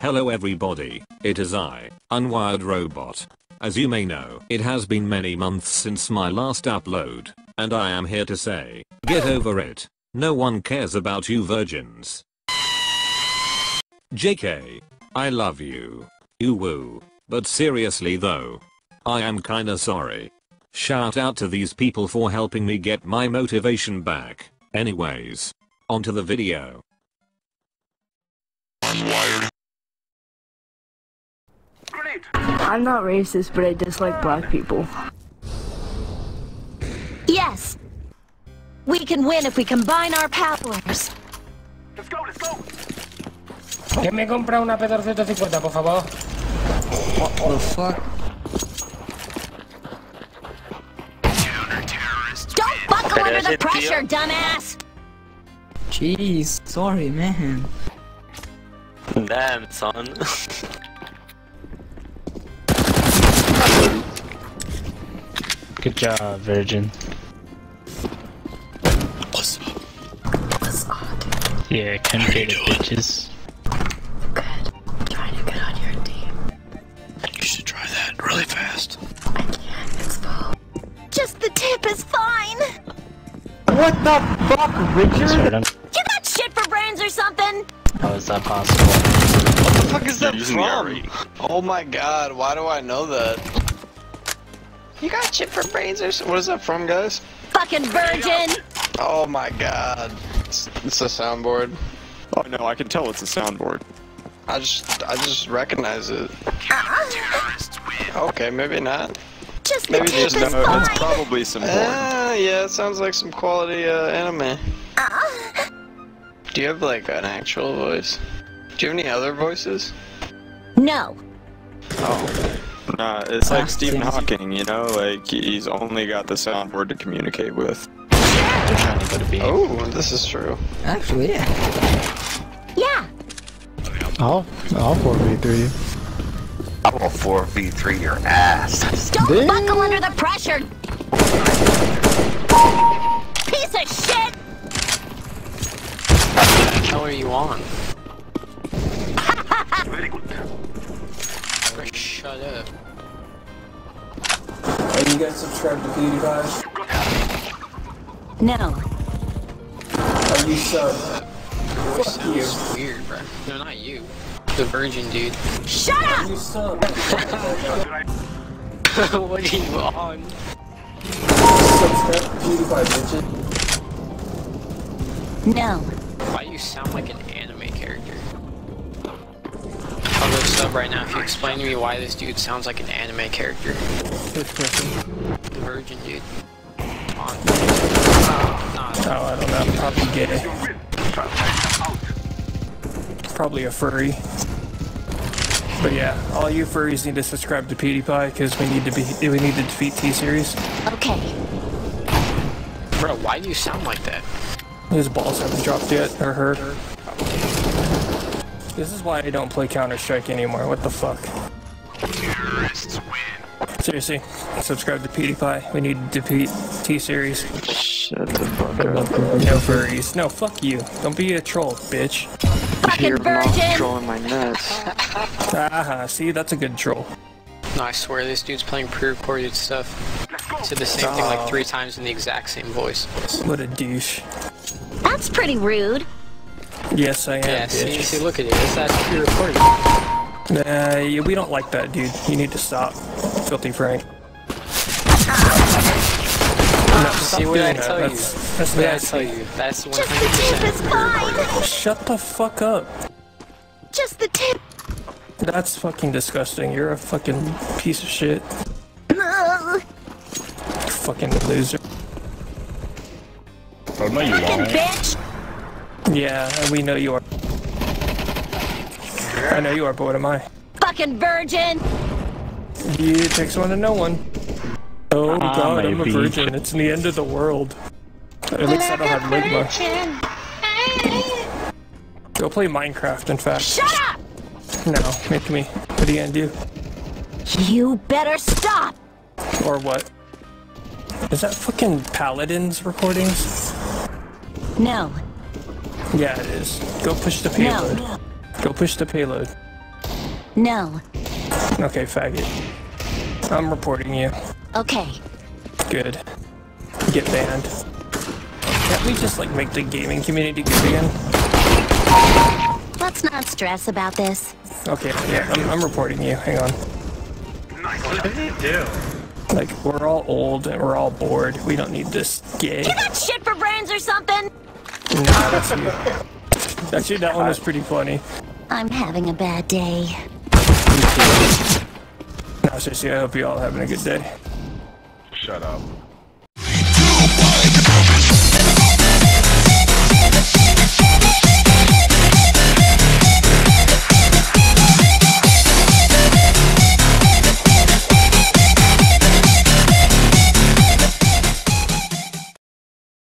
Hello everybody, it is I, Unwired Robot. As you may know, it has been many months since my last upload, and I am here to say, get over it. No one cares about you virgins. JK, I love you. You woo. But seriously though, I am kinda sorry. Shout out to these people for helping me get my motivation back. Anyways, onto the video. Unwired. I'm not racist, but I dislike black people. Yes! We can win if we combine our powers. Let's go, let's go! Que me compra una P250, por favor. What the fuck? Don't buckle under the pressure, dumbass! Jeez, sorry, man. Damn, son. Good job, Virgin. Yeah, come get it, bitches. Good. I'm trying to get on your team. You should try that really fast. I can't, it's full. Just the tip is fine! What the fuck, Richard? You got shit for brains or something? How is that possible? What the fuck is that from? Oh my god, why do I know that? You got shit for brains or what is that from, guys? Fucking virgin! Oh my god. It's a soundboard. Oh no, I can tell it's a soundboard. I just recognize it. Okay, maybe not. Maybe just no, it's probably some porn. Yeah, it sounds like some quality anime. Do you have like an actual voice? Do you have any other voices? No. Oh. Nah, it's like Stephen Hawking, you know, like he's only got the soundboard to communicate with. Oh, this is true. Actually, yeah. Yeah. I'll 4v3 you. I will 4v3 your ass. Don't buckle under the pressure. Piece of shit. What color are you on? Very good. Shut up. Hey, you guys subscribe to PewDiePie? No. Are you sub? Fuck sounds you. Weird, bro. No, not you. The virgin dude. Shut up! Are you sub? What are you on? Subscribe to PewDiePie, bitches. No. Why do you sound like an anime character? I'll go sub right now if you explain to me why this dude sounds like an anime character. The virgin dude. Oh, I don't know. Probably gay. Probably a furry. But yeah, all you furries need to subscribe to PewDiePie because we need to defeat T-Series. Okay. Bro, why do you sound like that? His balls haven't dropped yet, or her. This is why I don't play Counter-Strike anymore, what the fuck. Terrorists win. Seriously, subscribe to PewDiePie, we need to defeat T-Series. Shut the fuck up. No furries. No, fuck you. Don't be a troll, bitch. Fucking your virgin! Trolling my nuts. Aha, see, that's a good troll. No, I swear, this dude's playing pre-recorded stuff. He said the same thing like 3 times in the exact same voice. What a douche. That's pretty rude. Yes, I am. Yeah, see, look at it. It's actually recording. Yeah, we don't like that, dude. You need to stop. Filthy Frank. No, see what I tell you. That's what I tell you. That's 100%. Just the tip is fine. Shut the fuck up. Just the tip. That's fucking disgusting. You're a fucking piece of shit. Fucking loser. Oh, no, you fucking bitch. Yeah, we know you are. I know you are, but what am I? Fucking virgin! It takes one to know one. Oh god, I'm a virgin. It's the end of the world. It looks like I don't have ligma. Go play Minecraft, in fact. Shut up! No, make me. What are you gonna do? You better stop! Or what? Is that fucking Paladins recordings? No. Yeah, it is. Go push the payload. No. Go push the payload. No. Okay, faggot. I'm reporting you. Okay. Good. Get banned. Can't we just, like, make the gaming community good again? Let's not stress about this. Okay, yeah, I'm reporting you. Hang on. What did he do? Like, we're all old and we're all bored. We don't need this gay. You got shit for brains or something? No, that's you. Actually, that one was pretty funny. I'm having a bad day. No, seriously, I hope you all are having a good day. Shut up.